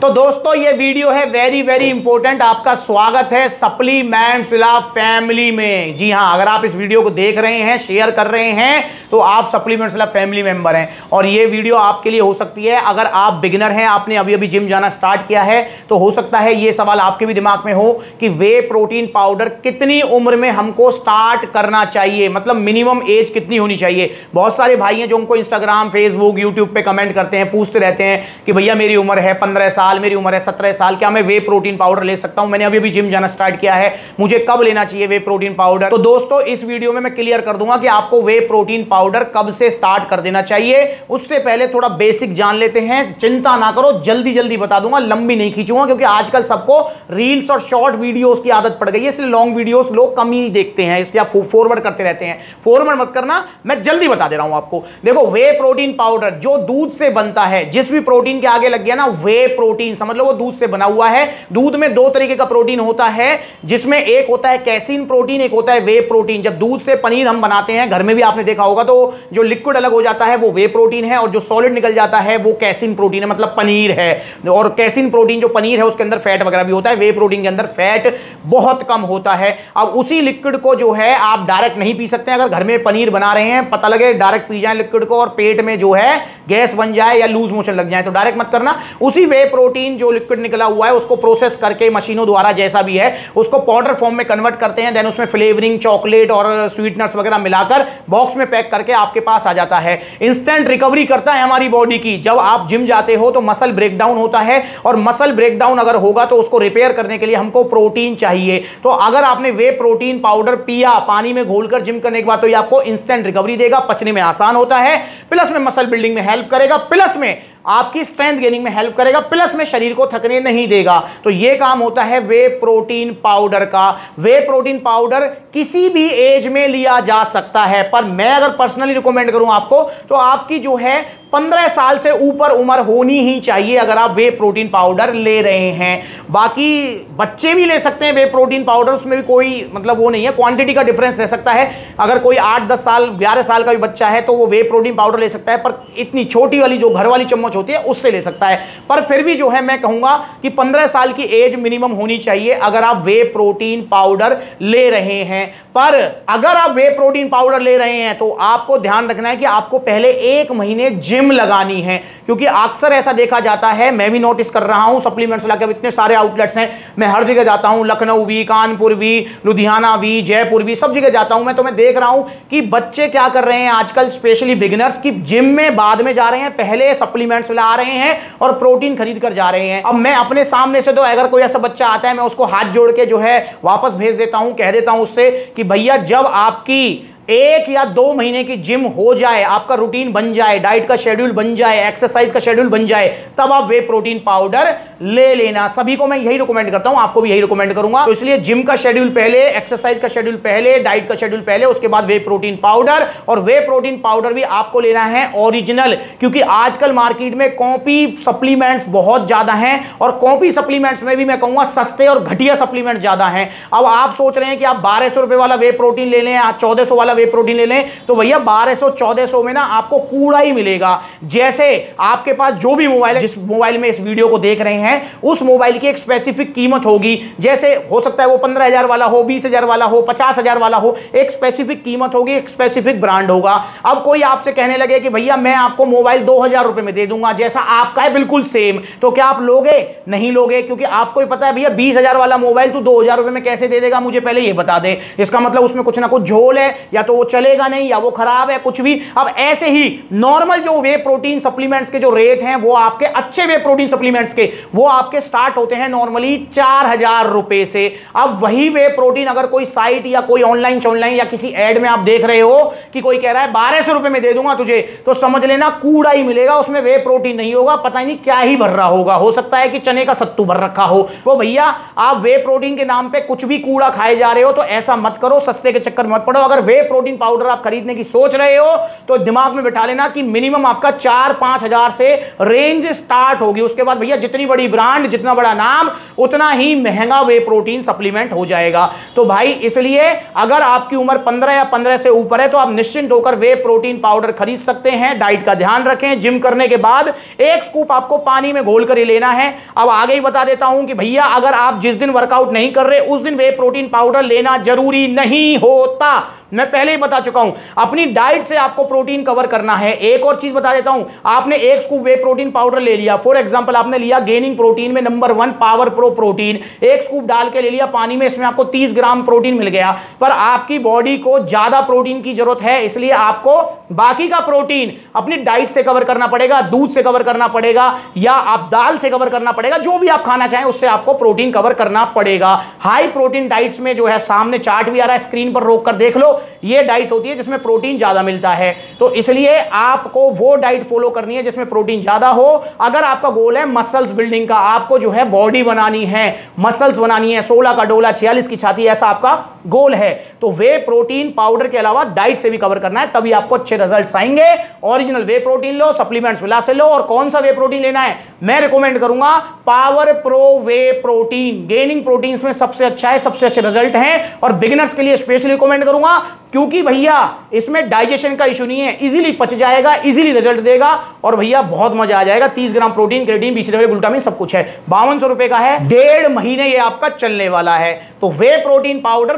तो दोस्तों ये वीडियो है वेरी वेरी इंपॉर्टेंट। आपका स्वागत है सप्लीमेंट्स विला फैमिली में। जी हाँ, अगर आप इस वीडियो को देख रहे हैं, शेयर कर रहे हैं, तो आप सप्लीमेंट्स विला फैमिली मेंबर हैं। और ये वीडियो आपके लिए हो सकती है, अगर आप बिगिनर हैं, आपने अभी अभी जिम जाना स्टार्ट किया है, तो हो सकता है ये सवाल आपके भी दिमाग में हो कि वे प्रोटीन पाउडर कितनी उम्र में हमको स्टार्ट करना चाहिए, मतलब मिनिमम एज कितनी होनी चाहिए। बहुत सारे भाई हैं जो हमको इंस्टाग्राम, फेसबुक, यूट्यूब पर कमेंट करते हैं, पूछते रहते हैं कि भैया मेरी उम्र है 15 साल, मेरी उम्र है 17 साल, क्या मैं वे प्रोटीन पाउडर ले सकता हूं, मैंने अभी भी जिम जाना स्टार्ट किया है, मुझे कब लेना चाहिए वे प्रोटीन पाउडर। तो दोस्तों इस वीडियो में मैं क्लियर कर दूंगा कि आपको वे प्रोटीन पाउडर कब से स्टार्ट कर देना चाहिए। उससे पहले थोड़ा बेसिक जान लेते हैं। चिंता ना करो, जल्दी जल्दी बता दूंगा, लंबी नहीं खींचूंगा, क्योंकि आजकल सबको रील्स और शॉर्ट वीडियोस की आदत पड़ गई है, इसलिए लॉन्ग वीडियोस लोग कम ही देखते हैं, इसलिए आप फॉरवर्ड करते रहते हैं। फॉरवर्ड मत करना, मैं जल्दी बता दे रहा हूं आपको। देखो, वे प्रोटीन पाउडर जो दूध से बनता है, जिस भी प्रोटीन के आगे लग गया ना वे प्रोटीन, समझ लो वो दूध से बना हुआ है। दूध में दो तरीके का प्रोटीन होता है, जिसमें एक होता है कैसीन प्रोटीन, एक होता है वे प्रोटीन। जब दूध से पनीर हम बनाते हैं घर में भी आपने देखा होगा, तो जो लिक्विड अलग हो जाता है वो वे प्रोटीन है, और जो सॉलिड निकल जाता है वो कैसीन प्रोटीन है, मतलब पनीर है। और कैसीन प्रोटीन जो पनीर है उसके अंदर फैट वगैरह भी होता है, वे प्रोटीन के अंदर फैट बहुत कम होता है। अब उसी लिक्विड को जो है आप डायरेक्ट नहीं पी सकते। अगर घर में पनीर बना रहे हैं, पता लगे डायरेक्ट पी जाए लिक्विड को और पेट में जो है गैस बन जाए या लूज मोशन लग जाए, तो डायरेक्ट मत करना। उसी वे प्रोटीन जो लिक्विड निकला हुआ है उसको प्रोसेस करके मशीनों द्वारा, जैसा भी है, उसको पाउडर फॉर्म में कन्वर्ट करते हैं। देन उसमें फ्लेवरिंग, चॉकलेट और स्वीटनर्स वगैरह मिलाकर बॉक्स में पैक करके आपके पास आ जाता है। इंस्टेंट रिकवरी करता है हमारी बॉडी की। जब आप जिम जाते हो तो मसल ब्रेकडाउन होता है, और मसल ब्रेकडाउन अगर होगा तो उसको रिपेयर करने के लिए हमको प्रोटीन चाहिए। तो अगर आपने वे प्रोटीन पाउडर पिया पानी में घोलकर जिम करने के बाद, तो ये आपको इंस्टेंट रिकवरी देगा, पचने में आसान होता है, प्लस में मसल बिल्डिंग में हेल्प करेगा, प्लस में आपकी स्ट्रेंथ गेनिंग में हेल्प करेगा, प्लस में शरीर को थकने नहीं देगा। तो ये काम होता है वे प्रोटीन पाउडर का। वे प्रोटीन पाउडर किसी भी एज में लिया जा सकता है, पर मैं अगर पर्सनली रिकमेंड करूं आपको, तो आपकी जो है 15 साल से ऊपर उम्र होनी ही चाहिए अगर आप वे प्रोटीन पाउडर ले रहे हैं। बाकी बच्चे भी ले सकते हैं वे प्रोटीन पाउडर, उसमें भी कोई मतलब वो नहीं है, क्वांटिटी का डिफरेंस रह सकता है। अगर कोई 8, 10 साल, 11 साल का भी बच्चा है तो वो वे प्रोटीन पाउडर ले सकता है, पर इतनी छोटी वाली जो घर वाली चम्मच होती है उससे ले सकता है। पर फिर भी जो है मैं कहूंगा कि 15 साल की एज मिनिमम होनी चाहिए अगर आप वे प्रोटीन पाउडर ले रहे हैं। पर अगर आप वे प्रोटीन पाउडर ले रहे हैं तो आपको ध्यान रखना है कि आपको पहले 1 महीने जिम लगानी है, क्योंकि अक्सर ऐसा देखा जाता है, मैं भी नोटिस कर रहा हूं। सप्लीमेंट्स वाला के इतने सारे आउटलेट्स हैं, मैं हर जगह जाता हूं, लखनऊ भी, कानपुर भी, लुधियाना भी, जयपुर भी, सब जगह जाता हूं मैं। तो मैं देख रहा हूं कि बच्चे क्या कर रहे हैं आजकल, स्पेशली बिगिनर्स, की जिम में बाद में जा रहे हैं, पहले सप्लीमेंट्स आ रहे हैं और प्रोटीन खरीद कर जा रहे हैं। अब मैं अपने सामने से, तो अगर कोई ऐसा बच्चा आता है, मैं उसको हाथ जोड़ के जो है वापस भेज देता हूं, कह देता हूं उससे कि भैया जब आपकी 1 या 2 महीने की जिम हो जाए, आपका रूटीन बन जाए, डाइट का शेड्यूल बन जाए, एक्सरसाइज का शेड्यूल बन जाए, तब आप वे प्रोटीन पाउडर ले लेना। सभी को मैं यही रिकमेंड करता हूं, आपको भी यही रिकमेंड करूंगा। तो इसलिए जिम का शेड्यूल पहले, एक्सरसाइज का शेड्यूल पहले, डाइट का शेड्यूल पहले, उसके बाद वे प्रोटीन पाउडर। और वे प्रोटीन पाउडर भी आपको लेना है ओरिजिनल, क्योंकि आजकल मार्केट में कॉपी सप्लीमेंट्स बहुत ज्यादा हैं, और कॉपी सप्लीमेंट्स में भी मैं कहूंगा सस्ते और घटिया सप्लीमेंट ज्यादा हैं। अब आप सोच रहे हैं कि आप 1200 रुपए वाला वे प्रोटीन ले लें, 1400 वाला वे प्रोटीन ले लें, तो भैया 1200, 1400 में ना आपको कूड़ा ही मिलेगा। जैसे आपके पास जो भी मोबाइल है, जिस मोबाइल में इस वीडियो को देख रहे हैं, उस मोबाइल की एक स्पेसिफिक कीमत होगी। जैसे हो सकता है वो 15,000 वाला हो, 20,000 वाला हो, 50,000 वाला हो, एक स्पेसिफिक कीमत होगी, एक स्पेसिफिक ब्रांड होगा। अब कोई आपसे कहने लगे कि भैया मैं आपको मोबाइल 2,000 रुपए में दे दूंगा, जैसा आपका है बिल्कुल सेम, तो क्या आप लोगे? नहीं लोगे, क्योंकि आपको ही पता है भैया 20,000 वाला मोबाइल तू 2,000 रुपए में कैसे दे देगा, मुझे पहले ये बता दे। इसका मतलब उसमें कुछ ना कुछ झोल है, या तो वो चलेगा नहीं, या वो खराब है, कुछ भी। अब ऐसे ही नॉर्मल जो वे प्रोटीन सप्लीमेंट्स के जो रेट हैं, वो आपके अच्छे वे प्रोटीन सप्लीमेंट्स के, वो आपके स्टार्ट होते हैं नॉर्मली 4,000 रुपए से। अब वही वे प्रोटीन अगर कोई साइट या कोई ऑनलाइन या किसी एड में आप देख रहे हो कि कोई कह रहा है 1200 रुपए में दे दूंगा तुझे, तो समझ लेना कूड़ा ही मिलेगा, उसमें वे प्रोटीन नहीं होगा, पता नहीं क्या ही भर रहा होगा, हो सकता है कि चने का सत्तू भर रखा हो। वो भैया आप वे प्रोटीन के नाम पर कुछ भी कूड़ा खाए जा रहे हो, तो ऐसा मत करो, सस्ते के चक्कर मत पड़ो। अगर वे प्रोटीन पाउडर आप खरीदने की सोच रहे हो तो दिमाग में बिठा लेना कि मिनिमम आपका 4-5 हजार से रेंज स्टार्ट होगी। उसके बाद भैया जितनी बड़ी ब्रांड, जितना बड़ा नाम, उतना ही महंगा वे प्रोटीन सप्लीमेंट हो जाएगा। तो भाई इसलिए अगर आपकी उम्र 15 या 15 से ऊपर है तो आप निश्चिंत होकर वे प्रोटीन पाउडर खरीद सकते हैं। डाइट का ध्यान रखें। जिम करने के बाद एक स्कूप आपको पानी में घोलकर ही लेना है। अब आगे ही बता देता हूं कि भैया अगर आप जिस दिन वर्कआउट नहीं कर रहे उस दिन वे प्रोटीन पाउडर लेना जरूरी नहीं होता, मैं पहले ही बता चुका हूं। अपनी डाइट से आपको प्रोटीन कवर करना है। एक और चीज बता देता हूं, आपने एक स्कूप वे प्रोटीन पाउडर ले लिया, फॉर एग्जांपल आपने लिया गेनिंग प्रोटीन में नंबर 1 पावर प्रो प्रोटीन, एक स्कूप डाल के ले लिया पानी में, इसमें आपको 30 ग्राम प्रोटीन मिल गया। पर आपकी बॉडी को ज्यादा प्रोटीन की जरूरत है, इसलिए आपको बाकी का प्रोटीन अपनी डाइट से कवर करना पड़ेगा, दूध से कवर करना पड़ेगा या आप दाल से कवर करना पड़ेगा। जो भी आप खाना चाहें उससे आपको प्रोटीन कवर करना पड़ेगा। हाई प्रोटीन डाइट्स में जो है सामने चार्ट भी आ रहा है, स्क्रीन पर रोक कर देख लो, ये डाइट होती है जिसमें प्रोटीन ज्यादा मिलता है। तो इसलिए आपको वो डाइट फॉलो करनी है जिसमें प्रोटीन ज्यादा हो। अगर आपका गोल है मसल्स बिल्डिंग का, आपको जो है बॉडी बनानी है, मसल्स बनानी है, 16 का डोला 46 की छाती, ऐसा आपका गोल है तो वे प्रोटीन पाउडर के अलावा डाइट से भी कवर करना है, तभी आपको अच्छे रिजल्ट आएंगे। ओरिजिनल वे प्रोटीन लो, सप्लीमेंट्स विला से लो। और कौन सा वे प्रोटीन लेना है, मैं रिकमेंड करूंगा power pro whey protein, gaining protein में सबसे अच्छा है, सबसे अच्छे रिजल्ट है और बिगिनर्स के लिए स्पेशली रिकमेंड करूंगा क्योंकि भैया इसमें डाइजेशन का इशू नहीं है, इजीली पच जाएगा, इजीली रिजल्ट देगा और भैया बहुत मजा आ जाएगा। 30 gram protein, creatine, BCAA, glutamine सब कुछ है। 5200 रुपए का है, 1.5 महीने ये आपका चलने वाला है। तो वे प्रोटीन पाउडर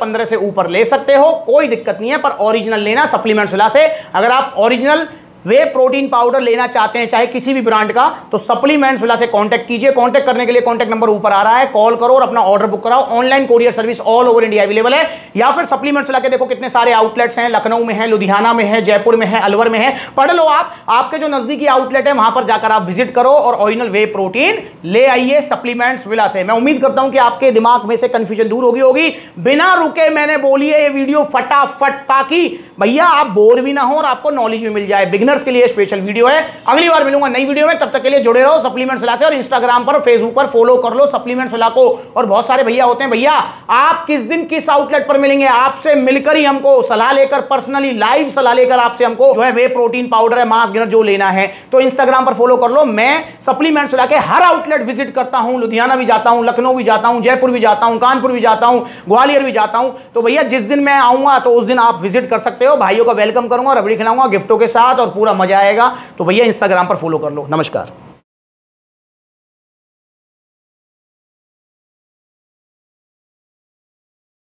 15 से ऊपर ले सकते हो, कोई दिक्कत नहीं है, पर ओरिजिनल लेना सप्लीमेंट्स विला से। अगर आप ओरिजिनल वे प्रोटीन पाउडर लेना चाहते हैं चाहे किसी भी ब्रांड का तो सप्लीमेंट्स विला से कांटेक्ट कीजिए। कांटेक्ट करने के लिए कांटेक्ट नंबर ऊपर आ रहा है, कॉल करो और अपना ऑर्डर बुक कराओ। Online courier service all over India available है। या फिर सप्लीमेंट्स विला के देखो कितने सारे आउटलेट्स हैं, लखनऊ में है, लुधियाना में है, जयपुर में है, अलवर में है, पढ़ लो आप, आपके जो नजदीकी आउटलेट है वहां पर जाकर आप विजिट करो और ओरिजिनल वे प्रोटीन ले आइए सप्लीमेंट्स विला से। मैं उम्मीद करता हूं कि आपके दिमाग में से कंफ्यूजन दूर होगी। बिना रुके मैंने बोली है ये वीडियो फटाफट ताकि भैया आप बोर भी ना हो और आपको नॉलेज भी मिल जाए। बिगिनर्स के लिए स्पेशल वीडियो है। अगली बार मिलूंगा नई वीडियो में, तब तक के लिए जुड़े रहो सप्लीमेंट्स विला से और इंस्टाग्राम पर, फेसबुक पर फॉलो कर लो सप्लीमेंट्स विला को। और बहुत सारे भैया होते हैं, भैया आप किस दिन किस आउटलेट पर मिलेंगे, आपसे मिलकर ही हमको सलाह लेकर, पर्सनली लाइव सलाह लेकर आपसे हमको जो है वे प्रोटीन पाउडर है, मास गेनर जो लेना है तो इंस्टाग्राम पर फॉलो कर लो। मैं सप्लीमेंट्स विला के हर आउटलेट विजिट करता हूं, लुधियाना भी जाता हूं, लखनऊ भी जाता हूं, जयपुर भी जाता हूं, कानपुर भी जाता हूं, ग्वालियर भी जाता हूं। तो भैया जिस दिन मैं आऊंगा तो उस दिन आप विजिट कर सकते हो। भाइयों का वेलकम करूंगा, रबड़ी खिलाऊंगा गिफ्टों के साथ और पूरा मजा आएगा। तो भैया इंस्टाग्राम पर फॉलो कर लो। नमस्कार।